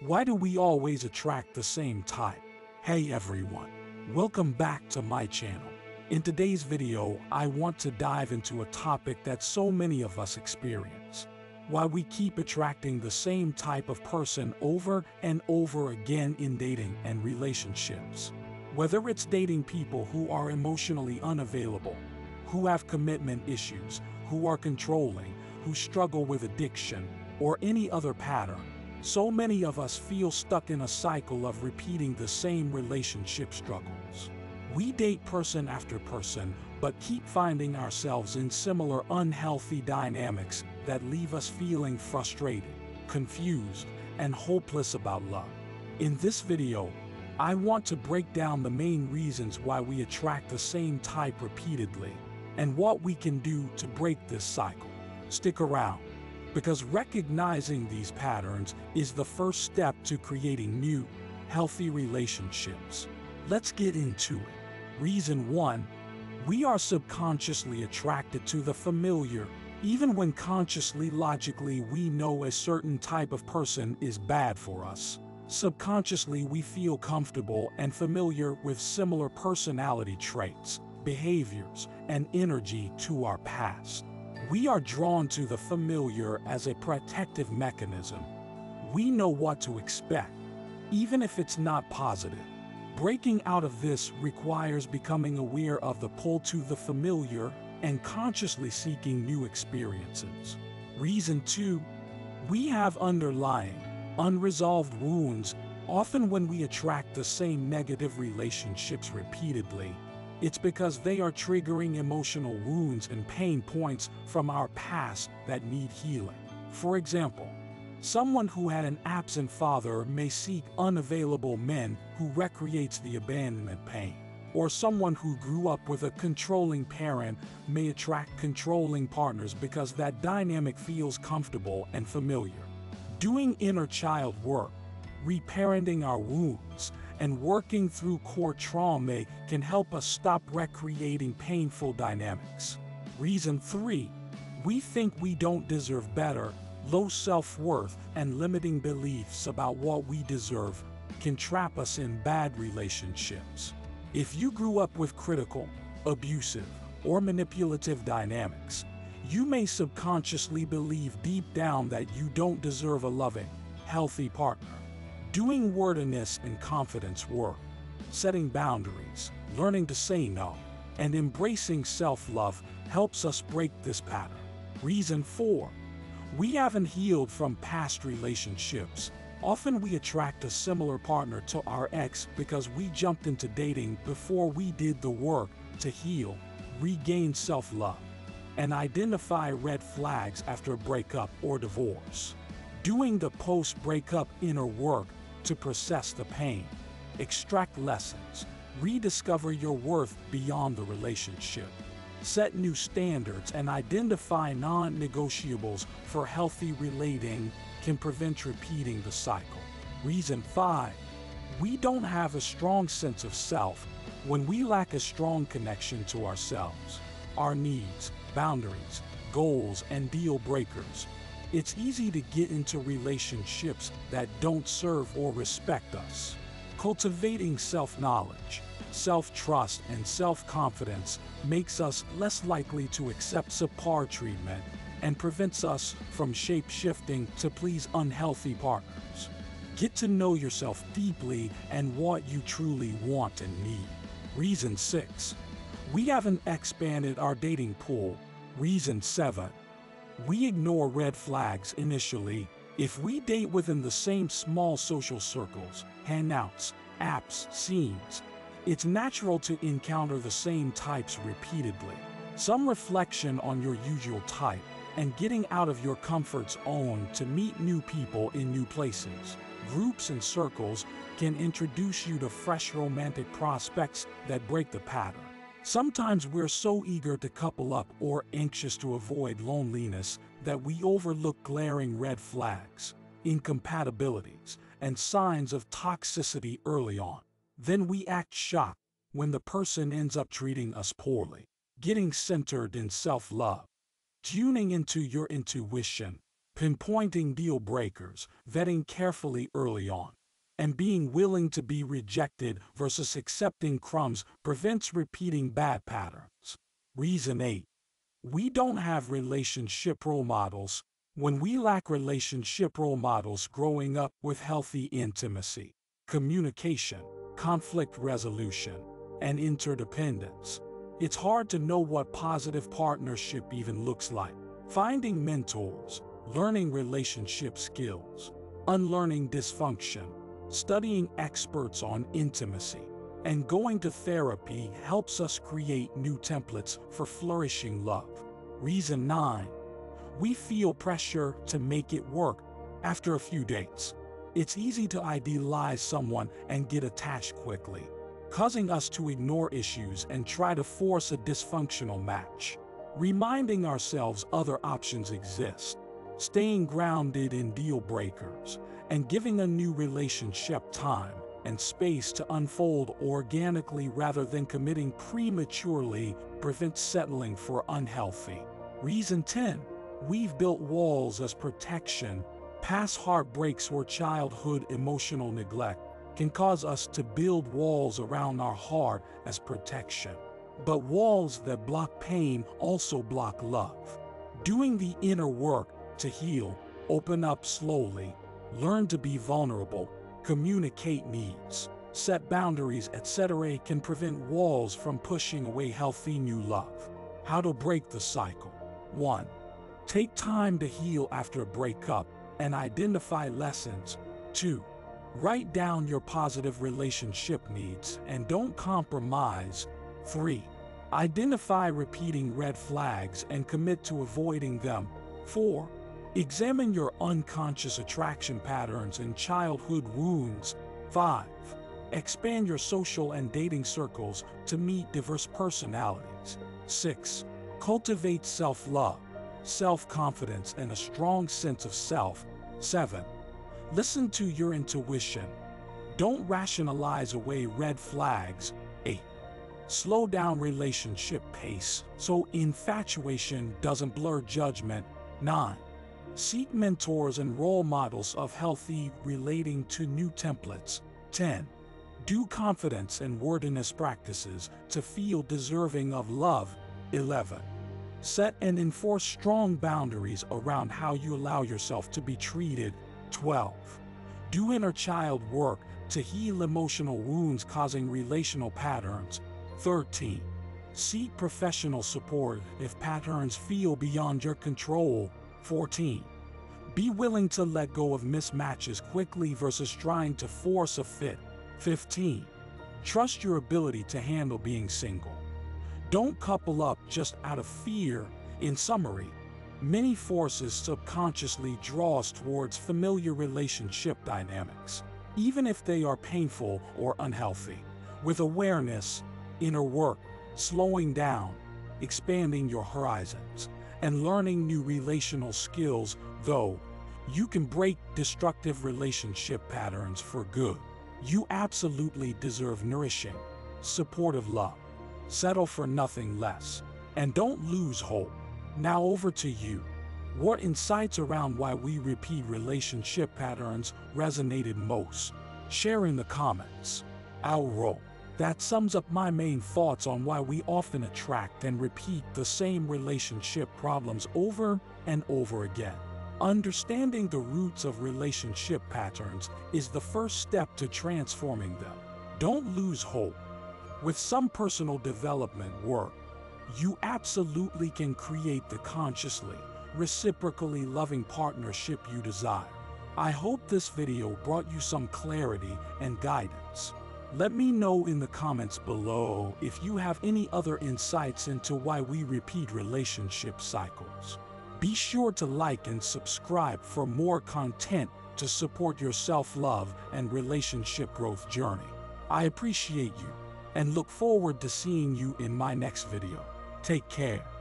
Why do we always attract the same type? Hey everyone, welcome back to my channel. In today's video, I want to dive into a topic that so many of us experience. Why we keep attracting the same type of person over and over again in dating and relationships. Whether it's dating people who are emotionally unavailable, who have commitment issues, who are controlling, who struggle with addiction, or any other pattern, so many of us feel stuck in a cycle of repeating the same relationship struggles. We date person after person, but keep finding ourselves in similar unhealthy dynamics that leave us feeling frustrated, confused, and hopeless about love. In this video, I want to break down the main reasons why we attract the same type repeatedly, and what we can do to break this cycle. Stick around, because recognizing these patterns is the first step to creating new, healthy relationships. Let's get into it. Reason 1. We are subconsciously attracted to the familiar, even when consciously, logically, we know a certain type of person is bad for us. Subconsciously, we feel comfortable and familiar with similar personality traits, behaviors, and energy to our past. We are drawn to the familiar as a protective mechanism. We know what to expect, even if it's not positive. Breaking out of this requires becoming aware of the pull to the familiar and consciously seeking new experiences. Reason 2. We have underlying, unresolved wounds. Often when we attract the same negative relationships repeatedly, it's because they are triggering emotional wounds and pain points from our past that need healing. For example, someone who had an absent father may seek unavailable men who recreates the abandonment pain, or someone who grew up with a controlling parent may attract controlling partners because that dynamic feels comfortable and familiar. Doing inner child work, reparenting our wounds, and working through core trauma can help us stop recreating painful dynamics. Reason 3. We think we don't deserve better. Low self-worth and limiting beliefs about what we deserve can trap us in bad relationships. If you grew up with critical, abusive, or manipulative dynamics, you may subconsciously believe deep down that you don't deserve a loving, healthy partner. Doing worthiness and confidence work, setting boundaries, learning to say no, and embracing self-love helps us break this pattern. Reason 4. We haven't healed from past relationships. Often we attract a similar partner to our ex because we jumped into dating before we did the work to heal, regain self-love, and identify red flags after a breakup or divorce. Doing the post-breakup inner work to process the pain, extract lessons, rediscover your worth beyond the relationship, set new standards, and identify non-negotiables for healthy relating can prevent repeating the cycle. Reason 5. We don't have a strong sense of self. When we lack a strong connection to ourselves, our needs, boundaries, goals, and deal breakers, it's easy to get into relationships that don't serve or respect us. Cultivating self-knowledge, self-trust, and self-confidence makes us less likely to accept subpar treatment and prevents us from shape-shifting to please unhealthy partners. Get to know yourself deeply and what you truly want and need. Reason 6. We haven't expanded our dating pool. Reason 7. We ignore red flags initially. If we date within the same small social circles, hangouts, apps, scenes, it's natural to encounter the same types repeatedly. Some reflection on your usual type and getting out of your comfort zone to meet new people in new places, groups, and circles can introduce you to fresh romantic prospects that break the pattern. Sometimes we're so eager to couple up or anxious to avoid loneliness that we overlook glaring red flags, incompatibilities, and signs of toxicity early on. Then we act shocked when the person ends up treating us poorly. Getting centered in self-love, tuning into your intuition, pinpointing deal breakers, vetting carefully early on, and being willing to be rejected versus accepting crumbs prevents repeating bad patterns. Reason 8. We don't have relationship role models. When we lack relationship role models growing up with healthy intimacy, communication, conflict resolution, and interdependence, it's hard to know what positive partnership even looks like. Finding mentors, learning relationship skills, unlearning dysfunction, studying experts on intimacy, and going to therapy helps us create new templates for flourishing love. Reason 9. We feel pressure to make it work. After a few dates, it's easy to idealize someone and get attached quickly, causing us to ignore issues and try to force a dysfunctional match. Reminding ourselves other options exist, staying grounded in deal breakers, and giving a new relationship time and space to unfold organically rather than committing prematurely prevents settling for unhealthy. Reason 10. We've built walls as protection. Past heartbreaks or childhood emotional neglect can cause us to build walls around our heart as protection. But walls that block pain also block love. Doing the inner work to heal, open up slowly, learn to be vulnerable, communicate needs, set boundaries, etc. can prevent walls from pushing away healthy new love. How to break the cycle. 1. Take time to heal after a breakup and identify lessons. 2. Write down your positive relationship needs and don't compromise. 3. Identify repeating red flags and commit to avoiding them. 4. Examine your unconscious attraction patterns and childhood wounds. 5. Expand your social and dating circles to meet diverse personalities. 6. Cultivate self-love, self-confidence, and a strong sense of self. 7. Listen to your intuition. Don't rationalize away red flags. 8. Slow down relationship pace so infatuation doesn't blur judgment. 9. Seek mentors and role models of healthy relating to new templates. 10. Do confidence and worthiness practices to feel deserving of love. 11. Set and enforce strong boundaries around how you allow yourself to be treated. 12. Do inner child work to heal emotional wounds causing relational patterns. 13. Seek professional support if patterns feel beyond your control. 14. Be willing to let go of mismatches quickly versus trying to force a fit. 15. Trust your ability to handle being single. Don't couple up just out of fear. In summary, many forces subconsciously draw us towards familiar relationship dynamics, even if they are painful or unhealthy. With awareness, inner work, slowing down, expanding your horizons, and learning new relational skills, though, you can break destructive relationship patterns for good. You absolutely deserve nourishing, supportive love. Settle for nothing less, and don't lose hope. Now over to you. What insights around why we repeat relationship patterns resonated most? Share in the comments. That sums up my main thoughts on why we often attract and repeat the same relationship problems over and over again. Understanding the roots of relationship patterns is the first step to transforming them. Don't lose hope. With some personal development work, you absolutely can create the consciously, reciprocally loving partnership you desire. I hope this video brought you some clarity and guidance. Let me know in the comments below if you have any other insights into why we repeat relationship cycles. Be sure to like and subscribe for more content to support your self-love and relationship growth journey. I appreciate you and look forward to seeing you in my next video. Take care.